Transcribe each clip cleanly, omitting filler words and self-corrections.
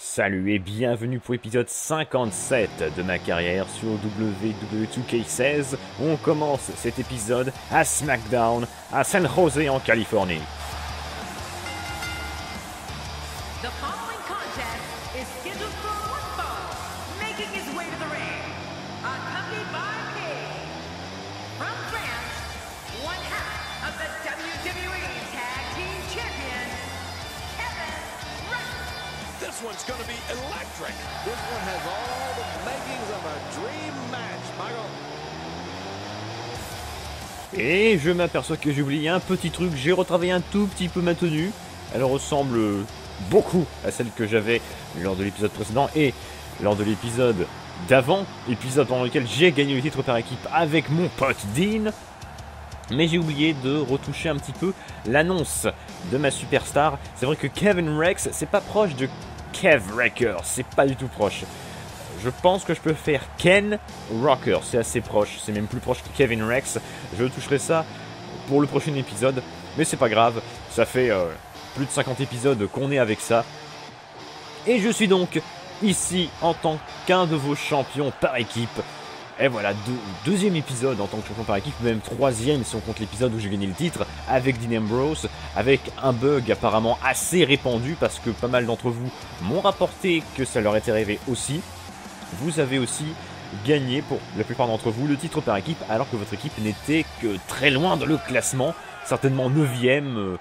Salut et bienvenue pour l'épisode 57 de ma carrière sur WWE 2K16. On commence cet épisode à Smackdown, à San Jose en Californie. Et je m'aperçois que j'ai oublié un petit truc, j'ai retravaillé un tout petit peu ma tenue. Elle ressemble beaucoup à celle que j'avais lors de l'épisode précédent et lors de l'épisode d'avant, épisode pendant lequel j'ai gagné le titre par équipe avec mon pote Dean. Mais j'ai oublié de retoucher un petit peu l'annonce de ma superstar. C'est vrai que Kevin Rex, c'est pas proche de Kev Reker, c'est pas du tout proche. Je pense que je peux faire Ken Rocker, c'est assez proche, c'est même plus proche que Kevin Rex. Je toucherai ça pour le prochain épisode, mais c'est pas grave, ça fait plus de 50 épisodes qu'on est avec ça. Et je suis donc ici en tant qu'un de vos champions par équipe. Et voilà, deuxième épisode en tant que champion par équipe, même troisième si on compte l'épisode où j'ai gagné le titre, avec Dean Ambrose, avec un bug apparemment assez répandu, parce que pas mal d'entre vous m'ont rapporté que ça leur était arrivé aussi. Vous avez aussi gagné, pour la plupart d'entre vous, le titre par équipe, alors que votre équipe n'était que très loin dans le classement, certainement 9e.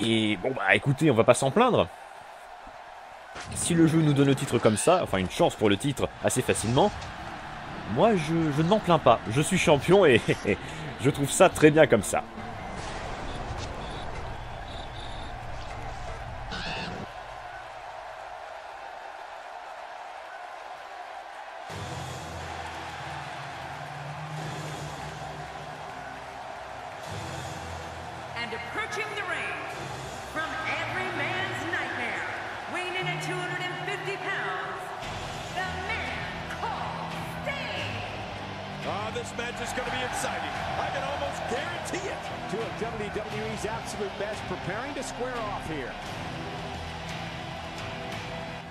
Et bon bah écoutez, on va pas s'en plaindre. Si le jeu nous donne le titre comme ça, enfin une chance pour le titre assez facilement, moi, je ne m'en plains pas. Je suis champion et je trouve ça très bien comme ça.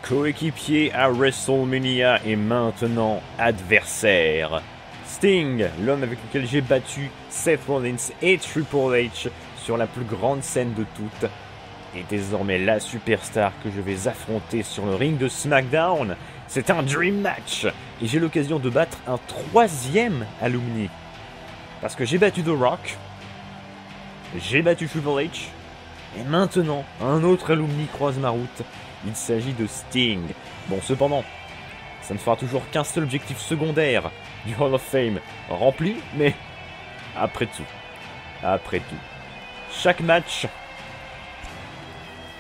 Coéquipier à WrestleMania et maintenant adversaire. Sting, l'homme avec lequel j'ai battu Seth Rollins et Triple H sur la plus grande scène de toutes, est désormais la superstar que je vais affronter sur le ring de SmackDown. C'est un Dream Match et j'ai l'occasion de battre un troisième alumni. Parce que j'ai battu The Rock, j'ai battu Triple H, et maintenant un autre alumni croise ma route. Il s'agit de Sting. Bon, cependant, ça ne fera toujours qu'un seul objectif secondaire du Hall of Fame rempli, mais après tout, chaque match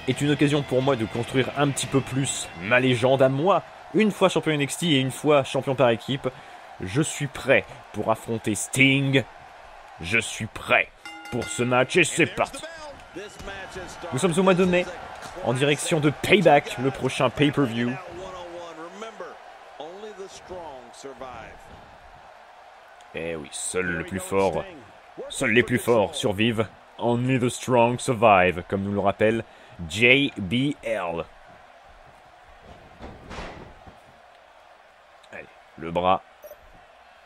est une occasion pour moi de construire un petit peu plus ma légende à moi. Une fois champion NXT et une fois champion par équipe, je suis prêt pour affronter Sting. Je suis prêt pour ce match et c'est parti. Nous sommes au mois de mai, en direction de Payback, le prochain pay-per-view. Eh oui, seuls les plus forts survivent. Only the strong survive, comme nous le rappelle JBL. Allez, le bras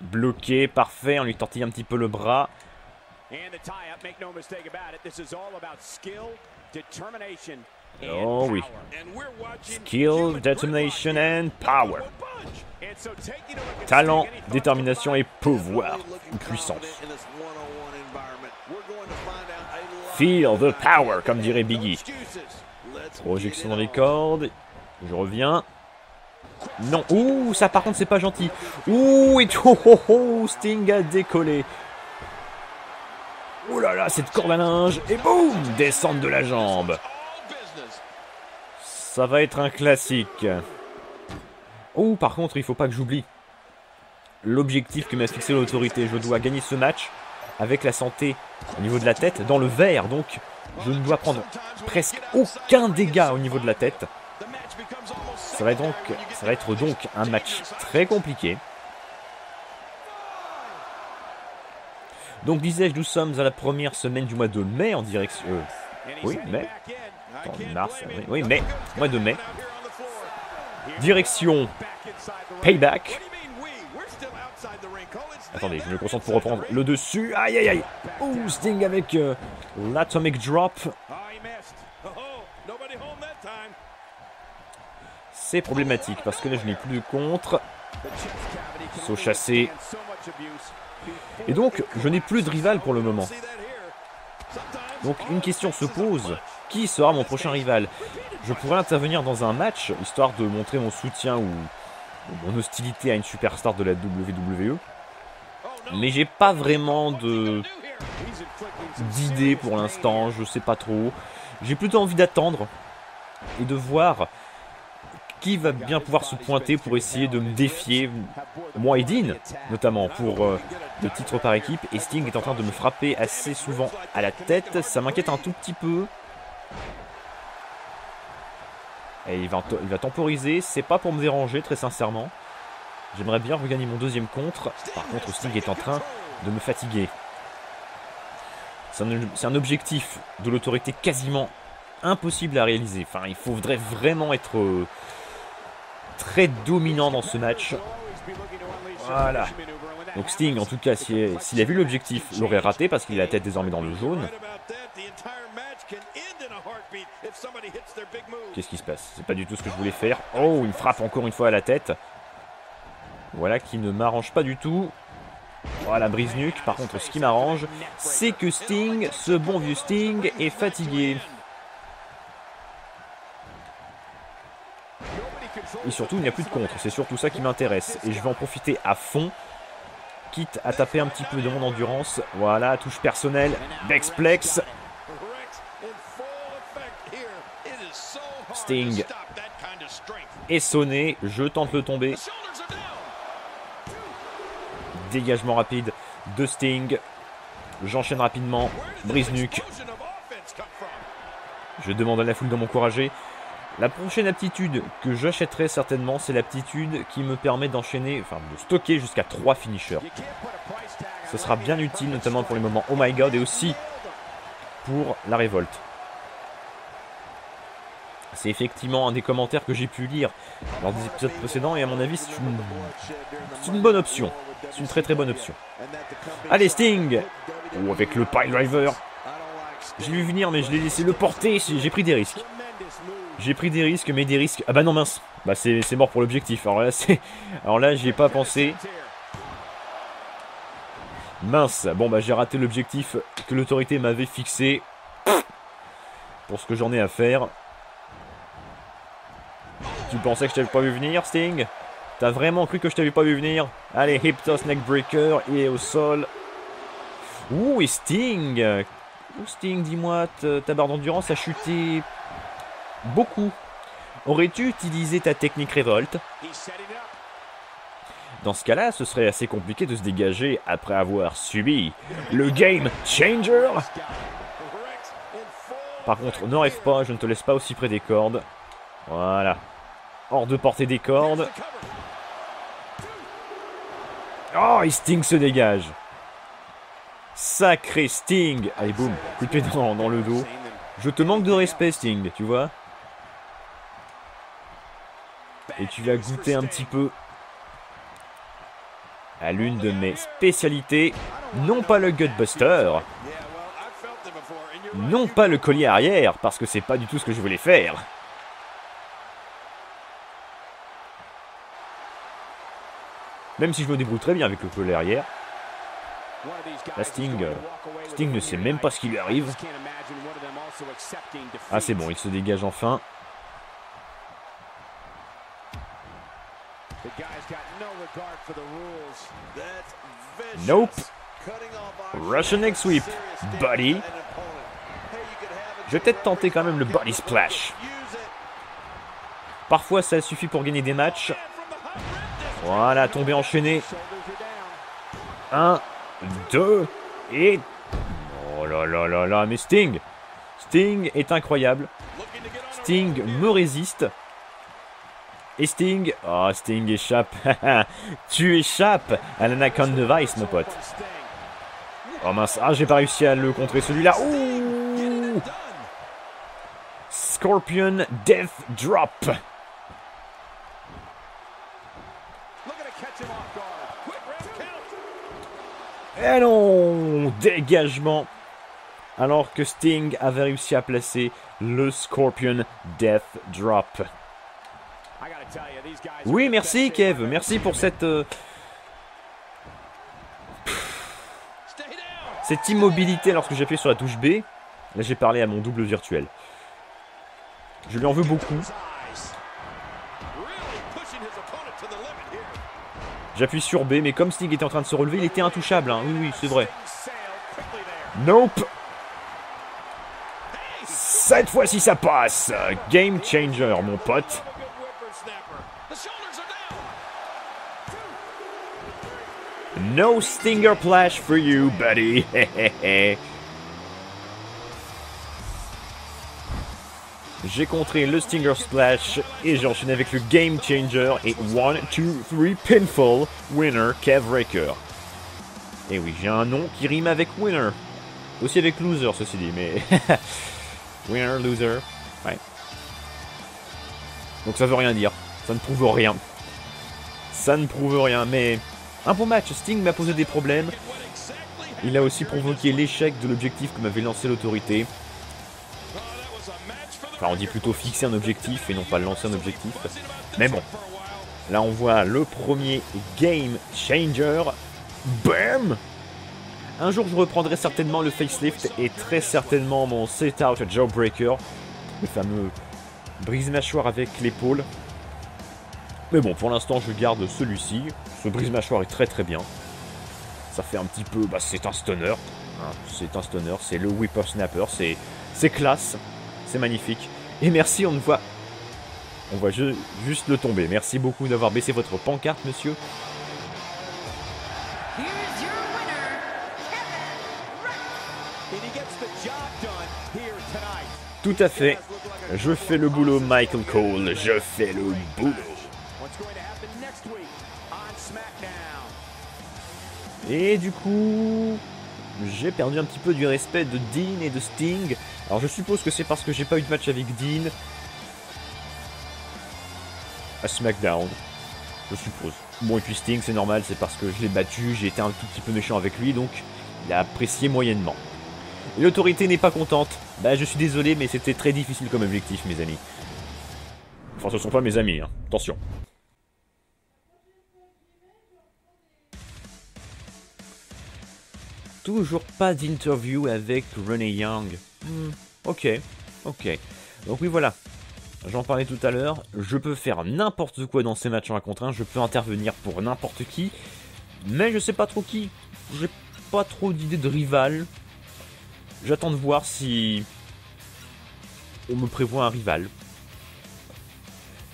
bloqué, parfait, on lui tortille un petit peu le bras. Oh oui. Skill, determination and power. Talent, détermination et pouvoir, puissance. Feel the power, comme dirait Biggie. Projection dans les cordes. Je reviens. Non. Ouh, ça par contre c'est pas gentil. Ouh, et Sting a décollé. Oh là là, cette corde à linge. Et boum, descente de la jambe. Ça va être un classique. Oh, par contre, il faut pas que j'oublie l'objectif que m'a fixé l'autorité. Je dois gagner ce match avec la santé au niveau de la tête dans le vert. Donc, je ne dois prendre presque aucun dégât au niveau de la tête. Ça va être donc un match très compliqué. Donc, disais-je, nous sommes à la première semaine du mois de mai en direct. Oui, mai. Mois de mai. Direction Payback. Attendez, je me concentre pour reprendre le dessus. Aïe, aïe, aïe. Ouh, Sting avec l'Atomic Drop. C'est problématique parce que là, je n'ai plus de contre. Saut chassé. Et donc, je n'ai plus de rival pour le moment. Donc, une question se pose. Qui sera mon prochain rival? Je pourrais intervenir dans un match, histoire de montrer mon soutien ou mon hostilité à une superstar de la WWE. Mais j'ai pas vraiment d'idée pour l'instant, je sais pas trop. J'ai plutôt envie d'attendre et de voir qui va bien pouvoir se pointer pour essayer de me défier, moi et Dean, notamment pour le titre par équipe. Et Sting est en train de me frapper assez souvent à la tête, ça m'inquiète un tout petit peu. Et il va temporiser, c'est pas pour me déranger très sincèrement. J'aimerais bien regagner mon deuxième contre. Par contre, Sting est en train de me fatiguer. C'est un objectif de l'autorité quasiment impossible à réaliser. Enfin, il faudrait vraiment être très dominant dans ce match. Voilà. Donc Sting, en tout cas, s'il a vu l'objectif, l'aurait raté parce qu'il a la tête désormais dans le jaune. Qu'est-ce qui se passe? C'est pas du tout ce que je voulais faire. Oh, une frappe encore une fois à la tête. Voilà qui ne m'arrange pas du tout. Voilà, brise-nuque. Par contre, ce qui m'arrange, c'est que Sting, ce bon vieux Sting, est fatigué. Et surtout, il n'y a plus de contre. C'est surtout ça qui m'intéresse. Et je vais en profiter à fond, quitte à taper un petit peu de mon endurance. Voilà, touche personnelle. Bexplex. Sting est sonné. Je tente de tomber. Dégagement rapide de Sting. J'enchaîne rapidement. Brise-nuque. Je demande à la foule de m'encourager. La prochaine aptitude que j'achèterai certainement, c'est l'aptitude qui me permet d'enchaîner, enfin de stocker jusqu'à 3 finishers. Ce sera bien utile, notamment pour les moments oh my god et aussi pour la révolte. C'est effectivement un des commentaires que j'ai pu lire lors des épisodes précédents et à mon avis c'est une bonne option. C'est une très très bonne option. Allez Sting! Ou avec le Pile Driver. J'ai vu venir mais je l'ai laissé le porter, j'ai pris des risques. J'ai pris des risques mais des risques... Ah bah non mince, bah c'est mort pour l'objectif. Alors là c'est... Alors là j'y ai pas pensé. Mince, bon bah j'ai raté l'objectif que l'autorité m'avait fixé pour ce que j'en ai à faire. Tu pensais que je t'avais pas vu venir, Sting? T'as vraiment cru que je t'avais pas vu venir? Allez, hip toss, neck breaker, il est au sol. Ouh, et Sting! Ouh, Sting, dis-moi, ta barre d'endurance a chuté beaucoup. Aurais-tu utilisé ta technique révolte? Dans ce cas-là, ce serait assez compliqué de se dégager après avoir subi le Game Changer. Par contre, ne rêve pas, je ne te laisse pas aussi près des cordes. Voilà. Hors de portée des cordes. Oh, et Sting se dégage. Sacré Sting. Allez, boum. Coup de pied dans le dos. Je te manque de respect, Sting, tu vois. Et tu vas goûter un petit peu à l'une de mes spécialités. Non pas le gutbuster. Non pas le collier arrière, parce que c'est pas du tout ce que je voulais faire. Même si je me débrouille très bien avec le collier arrière. La Sting ne sait même pas ce qui lui arrive. Ah c'est bon, il se dégage enfin. Nope. Russian egg sweep. Body. Je vais peut-être tenter quand même le body splash. Parfois ça suffit pour gagner des matchs. Voilà, tombé enchaîné. 1, 2, et... Oh là là là là, mais Sting! Sting est incroyable. Sting me résiste. Et Sting... Oh, Sting échappe. Tu échappes à l'anaconda device, mon pote. Oh mince, ah, j'ai pas réussi à le contrer, celui-là. Ouh! Scorpion Death Drop. Et non, dégagement. Alors que Sting avait réussi à placer le Scorpion Death Drop. Oui, merci Kev, merci pour cette... cette immobilité lorsque j'ai appuyé sur la touche B. Là, j'ai parlé à mon double virtuel. Je lui en veux beaucoup. J'appuie sur B, mais comme Sting était en train de se relever, il était intouchable. Hein. Oui, oui, c'est vrai. Nope. Cette fois-ci, ça passe. Game Changer, mon pote. No Stinger Splash for you, buddy. J'ai contré le Stinger Splash et j'ai enchaîné avec le Game Changer et 1, 2, 3, pinfall, winner, Kev Reker. Et oui, j'ai un nom qui rime avec winner. Aussi avec loser, ceci dit, mais... winner, loser, ouais. Donc ça veut rien dire, ça ne prouve rien. Ça ne prouve rien, mais... un bon match, Sting m'a posé des problèmes. Il a aussi provoqué l'échec de l'objectif que m'avait lancé l'autorité. Enfin, on dit plutôt fixer un objectif et non pas lancer un objectif. Mais bon, là on voit le premier Game Changer. Bam! Un jour, je reprendrai certainement le facelift et très certainement mon Set Out Jawbreaker. Le fameux brise-mâchoire avec l'épaule. Mais bon, pour l'instant, je garde celui-ci. Ce brise-mâchoire est très très bien. Ça fait un petit peu... bah, c'est un stunner. Hein, c'est un stunner, c'est le whippersnapper. C'est classe. C'est magnifique. Et merci, on voit juste le tomber. Merci beaucoup d'avoir baissé votre pancarte, monsieur. Tout à fait. Je fais le boulot, Michael Cole. Je fais le boulot. Et du coup... j'ai perdu un petit peu du respect de Dean et de Sting. Alors je suppose que c'est parce que j'ai pas eu de match avec Dean à SmackDown. Je suppose. Bon, et puis Sting, c'est normal, c'est parce que je l'ai battu, j'ai été un tout petit peu méchant avec lui, donc il a apprécié moyennement. L'autorité n'est pas contente. Bah je suis désolé, mais c'était très difficile comme objectif, mes amis. Enfin, ce sont pas mes amis, hein. Attention. Toujours pas d'interview avec René Young. Ok, ok. Donc oui, voilà. J'en parlais tout à l'heure. Je peux faire n'importe quoi dans ces matchs en 1 contre 1. Je peux intervenir pour n'importe qui. Mais je sais pas trop qui. J'ai pas trop d'idée de rival. J'attends de voir si... on me prévoit un rival.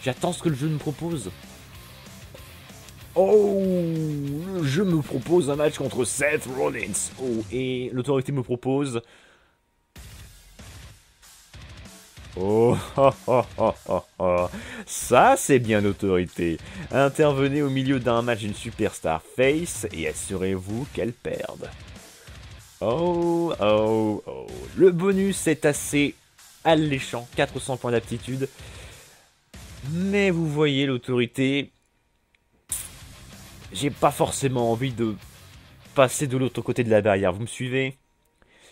J'attends ce que le jeu me propose. Oh, je me propose un match contre Seth Rollins. Oh, et l'autorité me propose... oh, oh, oh, oh, oh. Ça, c'est bien l'autorité. Intervenez au milieu d'un match d'une superstar face et assurez-vous qu'elle perde. Oh, oh, oh. Le bonus est assez alléchant, 400 points d'aptitude. Mais vous voyez, l'autorité... j'ai pas forcément envie de passer de l'autre côté de la barrière, vous me suivez?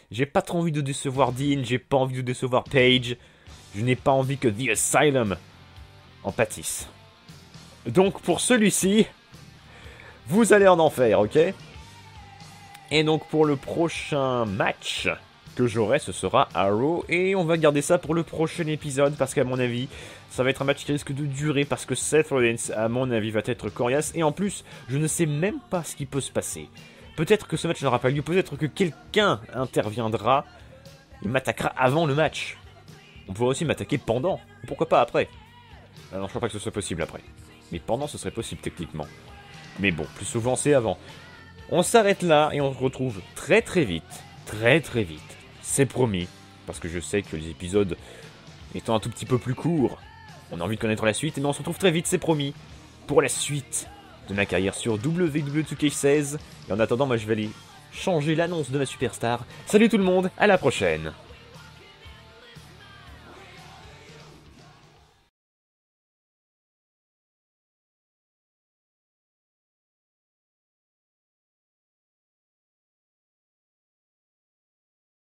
J'ai pas trop envie de décevoir Dean, j'ai pas envie de décevoir Paige, je n'ai pas envie que The Asylum en pâtisse. Donc pour celui-ci, vous allez en enfer, ok? Et donc pour le prochain match que j'aurai, ce sera Arrow, et on va garder ça pour le prochain épisode, parce qu'à mon avis... ça va être un match qui risque de durer parce que Seth Rollins, à mon avis, va être coriace. Et en plus, je ne sais même pas ce qui peut se passer. Peut-être que ce match n'aura pas lieu. Peut-être que quelqu'un interviendra et m'attaquera avant le match. On pourrait aussi m'attaquer pendant. Pourquoi pas après? Alors, je crois pas que ce soit possible après. Mais pendant, ce serait possible techniquement. Mais bon, plus souvent, c'est avant. On s'arrête là et on se retrouve très très vite. Très très vite. C'est promis. Parce que je sais que les épisodes étant un tout petit peu plus courts... on a envie de connaître la suite, mais on se retrouve très vite, c'est promis, pour la suite de ma carrière sur WWE 2K16. Et en attendant, moi je vais aller changer l'annonce de ma superstar. Salut tout le monde, à la prochaine!